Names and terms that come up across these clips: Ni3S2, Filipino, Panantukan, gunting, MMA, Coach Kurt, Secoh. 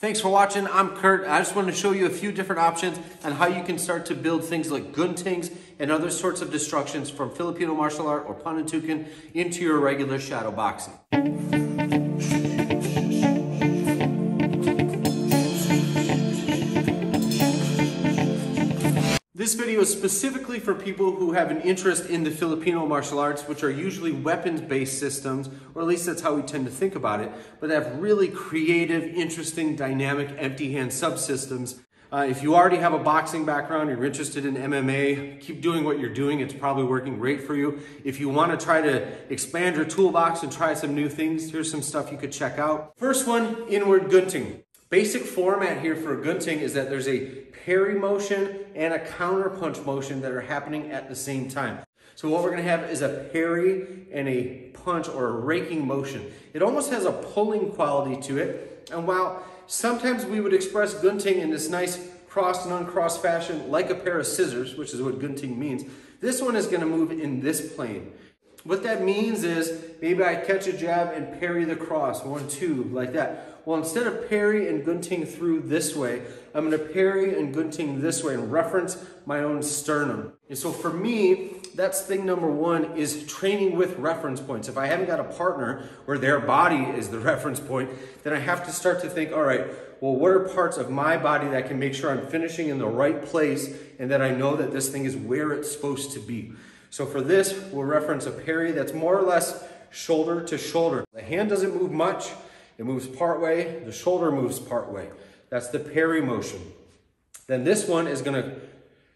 Thanks for watching. I'm Kurt. I just wanted to show you a few different options on how you can start to build things like guntings and other sorts of destructions from Filipino martial art or Panantukan into your regular shadow boxing. This video is specifically for people who have an interest in the Filipino martial arts, which are usually weapons-based systems, or at least that's how we tend to think about it, but have really creative, interesting, dynamic, empty hand subsystems. If you already have a boxing background, you're interested in MMA, keep doing what you're doing. It's probably working great for you. If you want to try to expand your toolbox and try some new things, here's some stuff you could check out. First one, inward gunting. Basic format here for a gunting is that there's a parry motion and a counter punch motion that are happening at the same time. So what we're gonna have is a parry and a punch or a raking motion. It almost has a pulling quality to it. And while sometimes we would express gunting in this nice crossed and uncrossed fashion, like a pair of scissors, which is what gunting means, this one is gonna move in this plane. What that means is maybe I catch a jab and parry the cross, 1, 2, like that. Well, instead of parry and gunting through this way, I'm gonna parry and gunting this way and reference my own sternum. And so for me, that's thing number one, is training with reference points. If I haven't got a partner where their body is the reference point, then I have to start to think, all right, well, what are parts of my body that can make sure I'm finishing in the right place and that I know that this thing is where it's supposed to be? So for this, we'll reference a parry that's more or less shoulder to shoulder. The hand doesn't move much, it moves part way, the shoulder moves part way. That's the parry motion. Then this one is gonna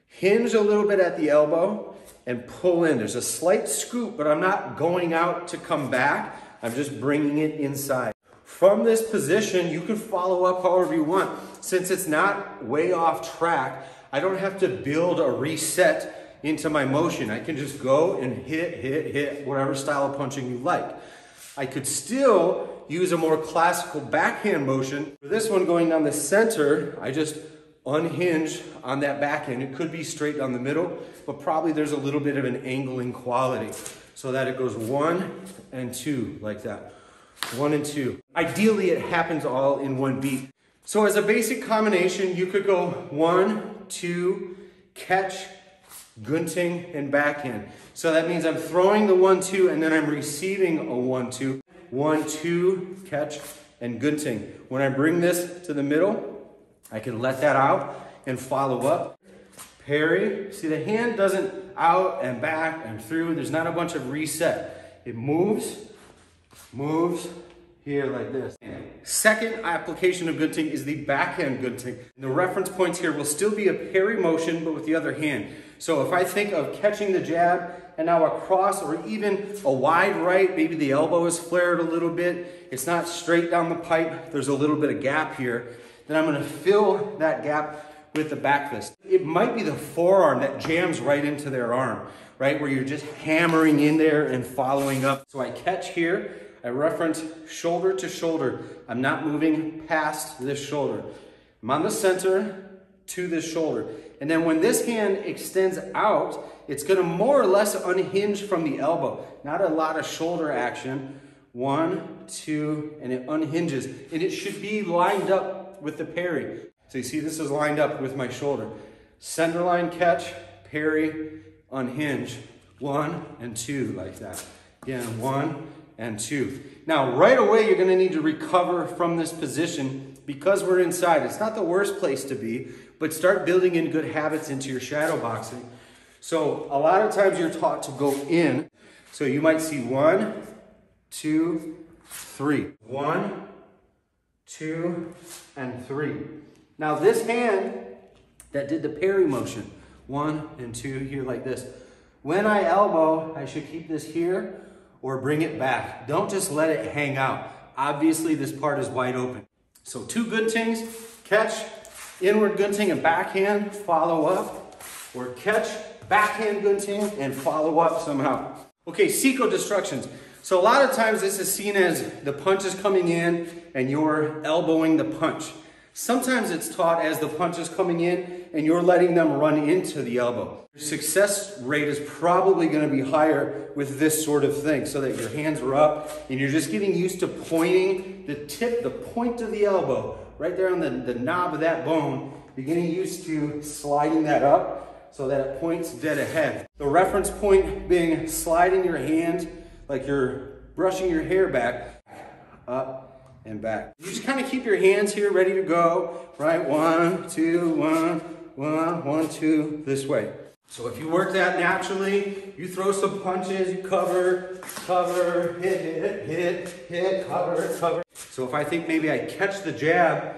hinge a little bit at the elbow and pull in. There's a slight scoop, but I'm not going out to come back, I'm just bringing it inside. From this position, you can follow up however you want. Since it's not way off track, I don't have to build a reset into my motion. I can just go and hit, whatever style of punching you like. I could still use a more classical backhand motion. For this one going down the center, I just unhinge on that backhand. It could be straight down the middle, but probably there's a little bit of an angling quality so that it goes 1 and 2 like that. 1 and 2. Ideally, it happens all in one beat. So as a basic combination, you could go 1, 2, catch, gunting and backhand. So that means I'm throwing the 1-2 and then I'm receiving a 1-2. 1-2, catch, and gunting. When I bring this to the middle, I can let that out and follow up. Parry. See, the hand doesn't out and back and through. There's not a bunch of reset. It moves here like this. Second application of gunting is the backhand gunting. The reference points here will still be a parry motion, but with the other hand. So if I think of catching the jab and now a cross or even a wide right, maybe the elbow is flared a little bit, it's not straight down the pipe, there's a little bit of gap here, then I'm gonna fill that gap with the back fist. It might be the forearm that jams right into their arm, right? Where you're just hammering in there and following up. So I catch here, I reference shoulder to shoulder. I'm not moving past this shoulder. I'm on the center to this shoulder. And then when this hand extends out, it's gonna more or less unhinge from the elbow. Not a lot of shoulder action. 1, 2, and it unhinges. And it should be lined up with the parry. So you see this is lined up with my shoulder. Center line catch, parry, unhinge. 1 and 2 like that. Again, 1 and 2. Now, right away, you're gonna need to recover from this position because we're inside. It's not the worst place to be, but start building in good habits into your shadow boxing. So a lot of times you're taught to go in. So you might see 1, 2, 3. 1, 2, and 3. Now this hand that did the parry motion, 1 and 2 here like this. When I elbow, I should keep this here or bring it back. Don't just let it hang out. Obviously this part is wide open. So 2 guntings, catch, inward gunting and backhand, follow up, or catch, backhand gunting and follow up somehow. Okay, Secoh destructions. So a lot of times this is seen as the punch is coming in and you're elbowing the punch. Sometimes it's taught as the punch is coming in and you're letting them run into the elbow. Your success rate is probably going to be higher with this sort of thing, so that your hands are up and you're just getting used to pointing the tip, the point of the elbow, right there on the knob of that bone. You're getting used to sliding that up so that it points dead ahead. The reference point being sliding your hand like you're brushing your hair back, up, and back. You just kind of keep your hands here ready to go, right? One, two, one, one, one, two, this way. So if you work that naturally, you throw some punches, you cover, cover, hit, hit, hit, hit, cover, cover. So if I think maybe I catch the jab,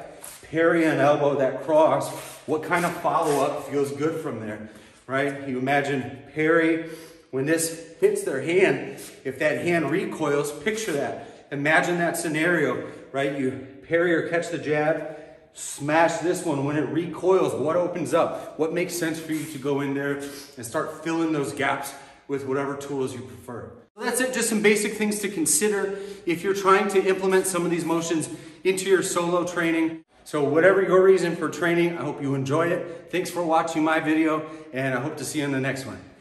parry an elbow, that cross, what kind of follow-up feels good from there, right? You imagine parry, when this hits their hand, if that hand recoils, picture that. Imagine that scenario, right? You parry or catch the jab, smash this one. When it recoils, what opens up? What makes sense for you to go in there and start filling those gaps with whatever tools you prefer? That's it, just some basic things to consider if you're trying to implement some of these motions into your solo training. So whatever your reason for training, I hope you enjoy it. Thanks for watching my video, and I hope to see you in the next one.